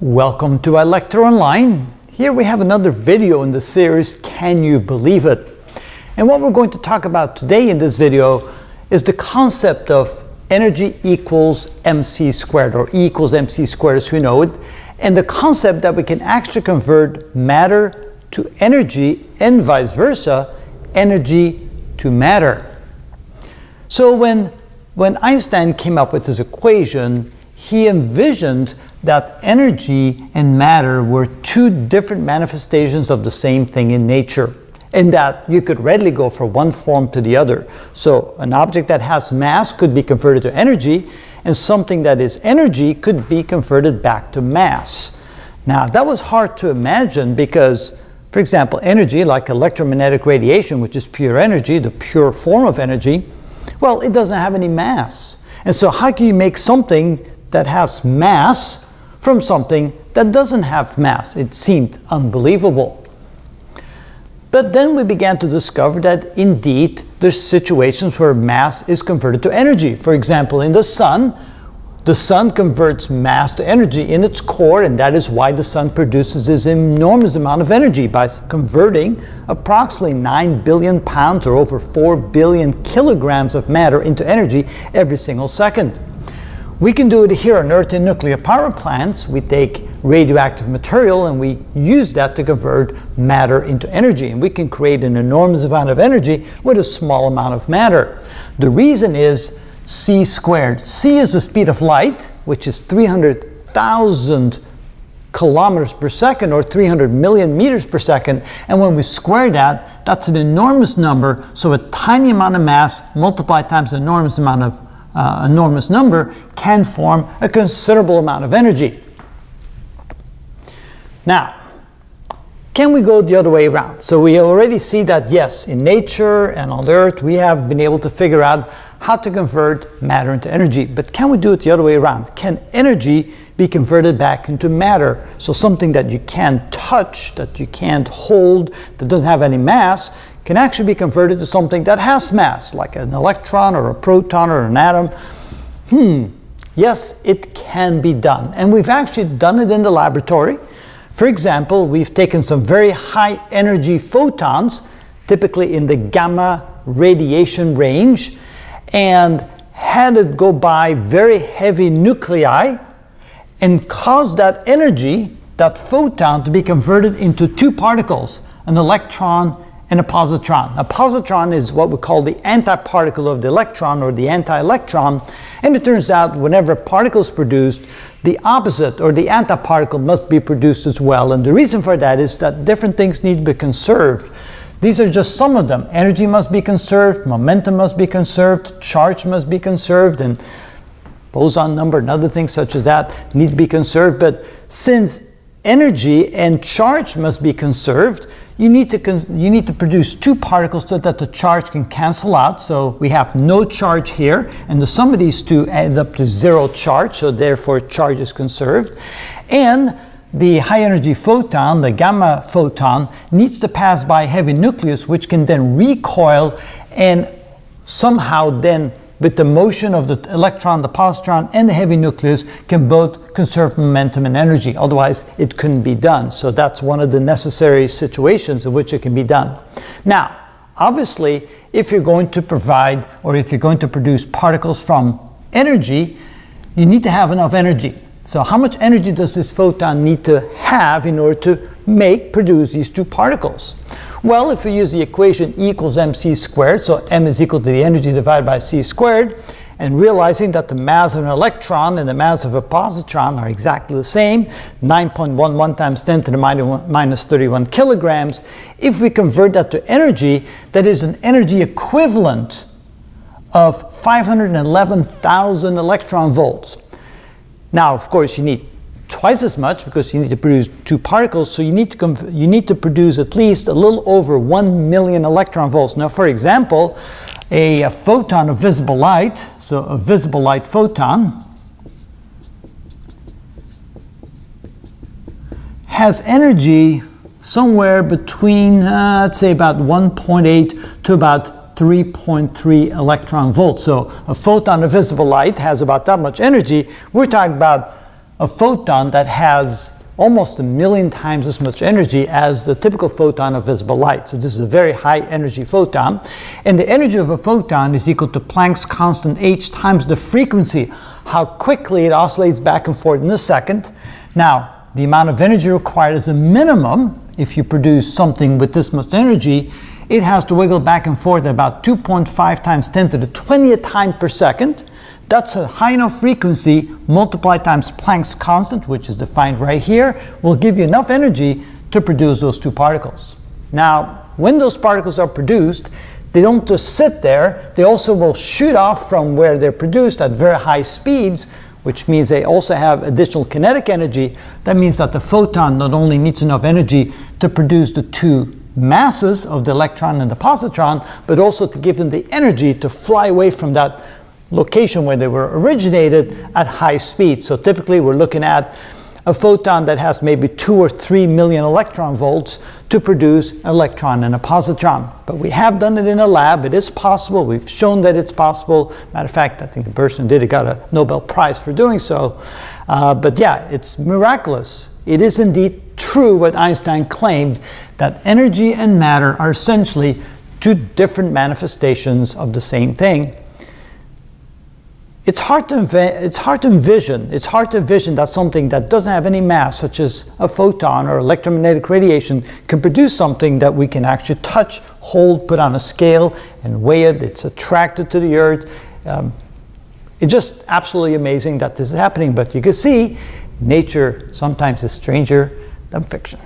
Welcome to iLectureonline. Here we have another video in the series, Can You Believe It? And what we're going to talk about today in this video is the concept of energy equals mc squared, or E equals mc squared as we know it, and the concept that we can actually convert matter to energy and vice versa, energy to matter. So when Einstein came up with this equation, he envisioned that energy and matter were two different manifestations of the same thing in nature, and that you could readily go from one form to the other. So an object that has mass could be converted to energy, and something that is energy could be converted back to mass. Now that was hard to imagine because, for example, energy, like electromagnetic radiation, which is pure energy, the pure form of energy, well, it doesn't have any mass. And so how can you make something that has mass from something that doesn't have mass? It seemed unbelievable. But then we began to discover that indeed there's situations where mass is converted to energy. For example, in the sun converts mass to energy in its core, and that is why the sun produces this enormous amount of energy by converting approximately 9 billion pounds or over 4 billion kilograms of matter into energy every single second. We can do it here on Earth in nuclear power plants. We take radioactive material and we use that to convert matter into energy. And we can create an enormous amount of energy with a small amount of matter. The reason is c squared. c is the speed of light, which is 300,000 kilometers per second, or 300 million meters per second. And when we square that, that's an enormous number. So a tiny amount of mass multiplied times an enormous amount of enormous number can form a considerable amount of energy. Now, can we go the other way around? So we already see that, yes, in nature and on Earth, we have been able to figure out how to convert matter into energy. But can we do it the other way around? Can energy be converted back into matter? So something that you can't touch, that you can't hold, that doesn't have any mass, can actually be converted to something that has mass, like an electron or a proton or an atom. Yes, it can be done. And we've actually done it in the laboratory. For example, we've taken some very high energy photons, typically in the gamma radiation range, and had it go by very heavy nuclei and caused that energy, that photon, to be converted into two particles, an electron and a positron. A positron is what we call the antiparticle of the electron, or the anti-electron. And it turns out whenever a particle is produced, the opposite, or the antiparticle, must be produced as well. And the reason for that is that different things need to be conserved. These are just some of them. Energy must be conserved, momentum must be conserved, charge must be conserved, and boson number and other things such as that need to be conserved. But since energy and charge must be conserved, you need to produce two particles so that the charge can cancel out. So we have no charge here, and the sum of these two adds up to zero charge, so therefore charge is conserved. And the high energy photon, the gamma photon, needs to pass by a heavy nucleus, which can then recoil, and somehow then with the motion of the electron, the positron, and the heavy nucleus, can both conserve momentum and energy. Otherwise, it couldn't be done. So that's one of the necessary situations in which it can be done. Now, obviously, if you're going to provide, or if you're going to produce particles from energy, you need to have enough energy. So how much energy does this photon need to have in order to produce these two particles? Well, if we use the equation E equals mc squared, so m is equal to the energy divided by c squared, and realizing that the mass of an electron and the mass of a positron are exactly the same, 9.11 times 10 to the minus 31 kilograms, if we convert that to energy, that is an energy equivalent of 511,000 electron volts. Now, of course, you need twice as much because you need to produce two particles, so you need to produce at least a little over 1 million electron volts. Now, for example, a photon of visible light, so a visible light photon, has energy somewhere between, let's say, about 1.8 to about 3.3 electron volts. So a photon of visible light has about that much energy. We're talking about a photon that has almost 1,000,000 times as much energy as the typical photon of visible light. So this is a very high energy photon. And the energy of a photon is equal to Planck's constant h times the frequency, how quickly it oscillates back and forth in a second. Now, the amount of energy required is a minimum. If you produce something with this much energy, it has to wiggle back and forth at about 2.5 times 10 to the 20th time per second. That's a high enough frequency. Multiplied times Planck's constant, which is defined right here, will give you enough energy to produce those two particles. Now, when those particles are produced, they don't just sit there. They also will shoot off from where they're produced at very high speeds, which means they also have additional kinetic energy. That means that the photon not only needs enough energy to produce the two masses of the electron and the positron, but also to give them the energy to fly away from that location where they were originated at high speed. So typically we're looking at a photon that has maybe 2 or 3 million electron volts to produce an electron and a positron. But we have done it in a lab. It is possible. We've shown that it's possible. Matter of fact, I think the person who did it got a Nobel Prize for doing so. But yeah, it's miraculous. It is indeed true what Einstein claimed, that energy and matter are essentially two different manifestations of the same thing. It's hard to envision that something that doesn't have any mass, such as a photon or electromagnetic radiation, can produce something that we can actually touch, hold, put on a scale, and weigh it. It's attracted to the Earth. It's just absolutely amazing that this is happening. But you can see, nature sometimes is stranger than fiction.